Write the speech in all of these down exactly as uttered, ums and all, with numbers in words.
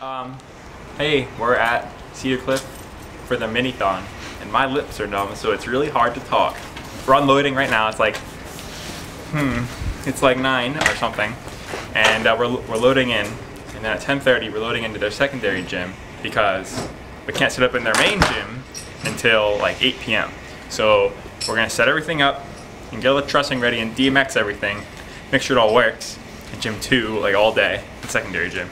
Um, hey, we're at Cedar Cliff for the Mini THON, and my lips are numb, so it's really hard to talk. We're unloading right now. It's like, hmm, it's like nine or something, and uh, we're, we're loading in, and then at ten thirty, we're loading into their secondary gym because we can't set up in their main gym until like eight P M So we're gonna set everything up and get all the trussing ready and D M X everything, make sure it all works at gym two, like all day, the secondary gym.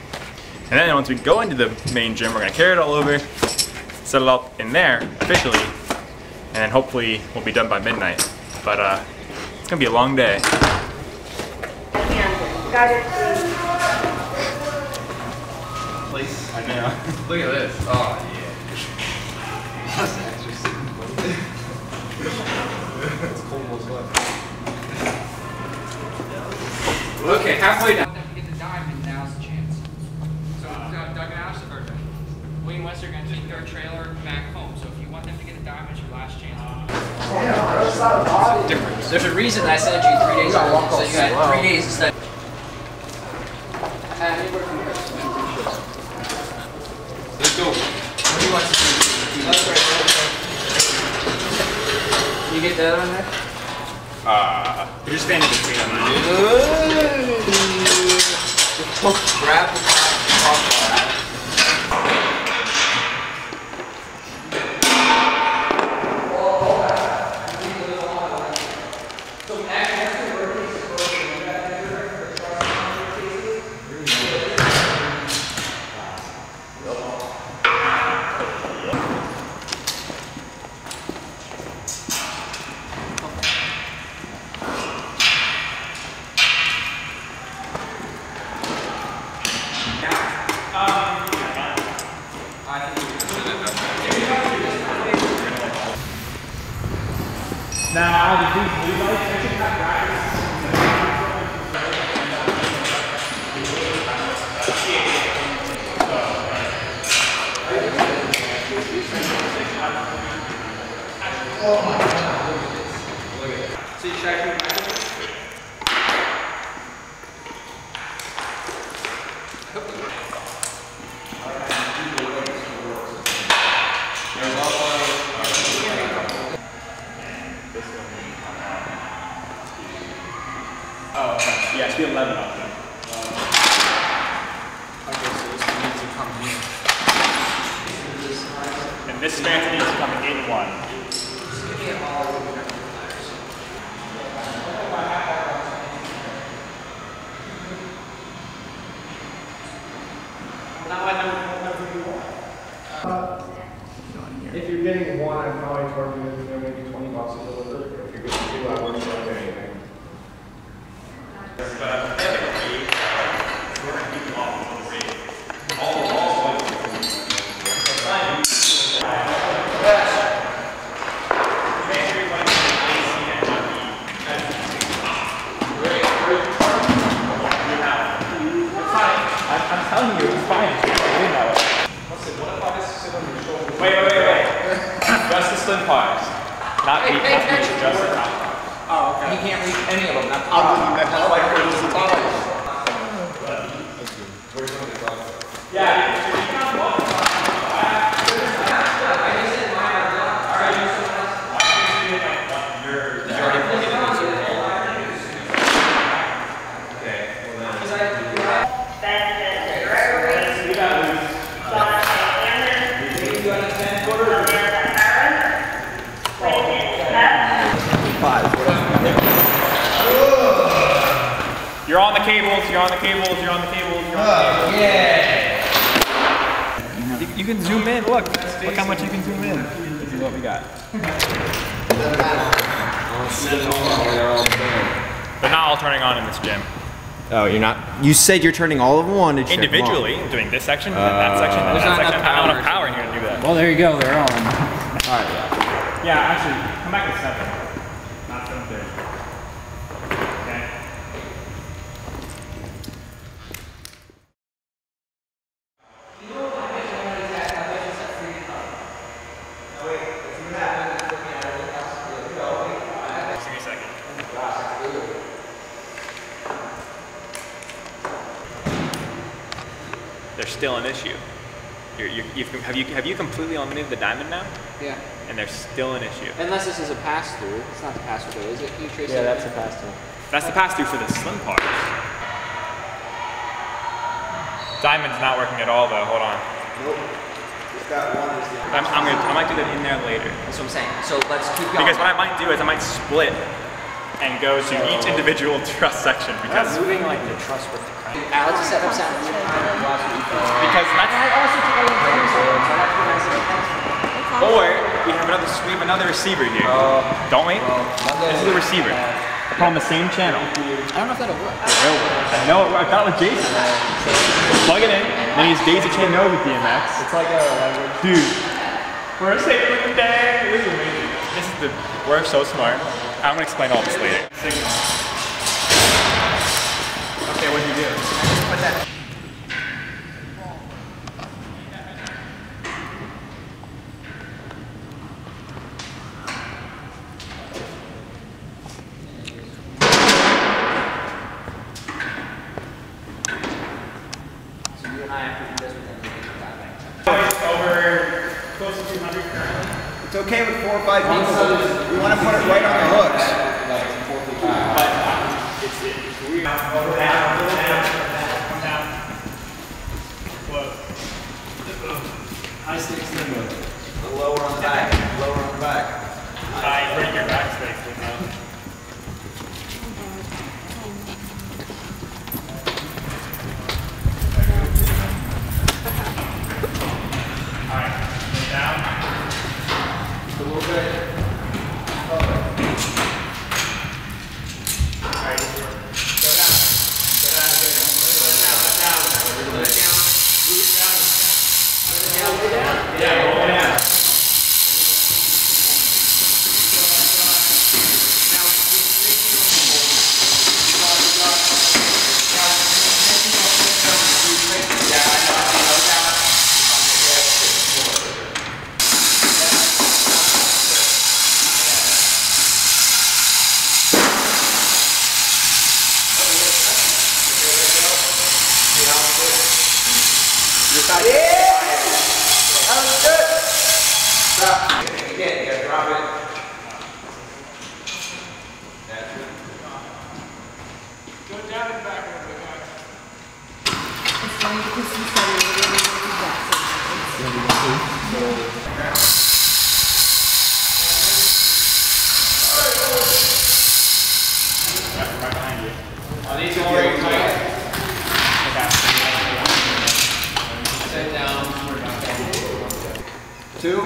And then once we go into the main gym, we're gonna carry it all over, set it up in there officially, and then hopefully we'll be done by midnight. But uh, it's gonna be a long day. Yeah, got it. Place. I know. Look at this. Oh yeah. That's actually sitting. It's cold as well. Okay, halfway down. They're going to take their trailer back home, so if you want them to get a dime, it's your last chance. Different. There's a reason I sent you three days ago, so you had three days to study. Let's go. What do you want to do? You get that on there? Uh, you're just standing between them. Grab the top. Nah, the dude blue lights, I should not ride. Oh my god. Look at that. See, check Yeah, it's the eleven of them. Uh, okay, so this one needs to come in. And this fan needs to come in one. Just give me a ball over there. If you're getting one, I'm probably charging you know, maybe twenty bucks a deliver. If you're getting two, I wouldn't charge anything. SlimPars, not hey, hey, hey, just the top. Oh, okay. He can't read any of them. That's I'll do that. That's why I heard the top. Where's the top? Yeah. I just said mine. All right. You're already pulling it. Okay. Well, then. We got loose. You got a ten quarter. You're on the cables, you're on the cables, you're on the cables, you're on the cables. Yeah! You, you can zoom in, look. Look how much you can zoom in. This is what we got. They're not all turning on in this gym. Oh, you're not? You said you're turning all of them on? Individually, doing this section, uh, that section, that there's section. I don't have power in here to do that. Well, there you go, they're on. Alright. Yeah. yeah, actually, come back at seven. still an issue. You're, you're, you've, have you have you completely eliminated the diamond now? Yeah. And there's still an issue. Unless this is a pass through. It's not the pass through though, is it? Can you trace yeah, it? That's a pass through. That's the pass through for the SlimPar. Diamond's not working at all though. Hold on. Nope. Just got one. I'm, I'm gonna. I might do that in there later. That's what I'm saying. So let's keep going. Because what I might do is I might split and go to each individual truss section because I'm moving like the truss with the crank. Alex set up sound because that's or we have another we have another receiver here. Uh, Don't we? Uh, this is the receiver. I put on the same channel. I don't know if that'll work. It'll work. I know it worked out with Jason. Plug it in, then he has Daisy Chain over with D M X. It's like a dude. We're saving the day. This is amazing. This is the we're so smart. I'm gonna explain all this later. Okay, what'd you do? What's that? So you and I have to do this with everything. It's over close to two hundred currently. It's okay with four or five people. We want to put it right on the hooks. But it's it. We're down, go down, go down, come down. Whoa. High stakes limbo. The lower on the back. Lower on the back. I break your back stakes limbo. Two.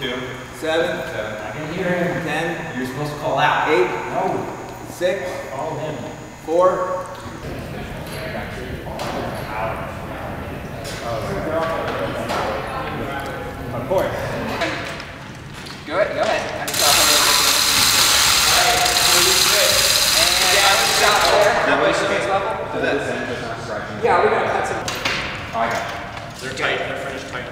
Two. Seven. Seven. I can hear him. Ten. You're supposed to call out. Eight. No. Six. Call him. Four. Of course. Good. Go ahead. I just saw how they look. All right. And I was out there. Yeah, we're going to cut some. Oh, I got it. They're tight. They're finished tight.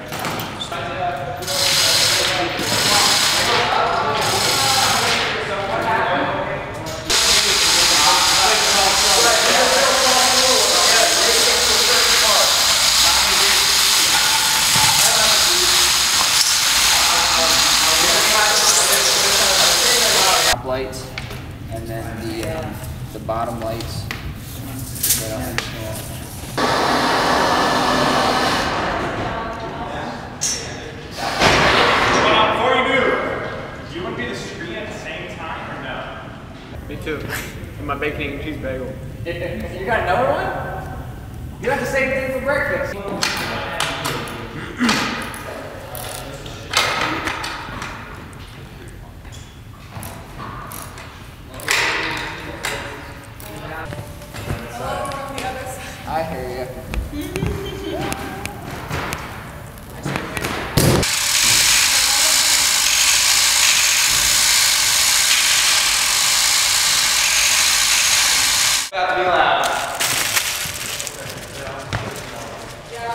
Top lights and then the uh, the bottom lights. Me too. And my bacon egg and cheese bagel. You got another one? You have the same thing for breakfast. I hear you. About to be loud. Yeah.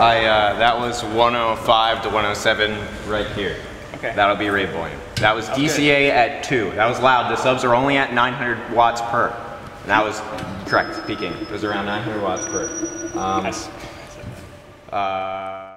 I uh, that was one oh five to one oh seven right here. Okay. That'll be rate volume. That was D C A okay. at two. That was loud. The subs are only at nine hundred watts per. And that was correct, peaking. It was around nine hundred watts per. Um, nice. Uh,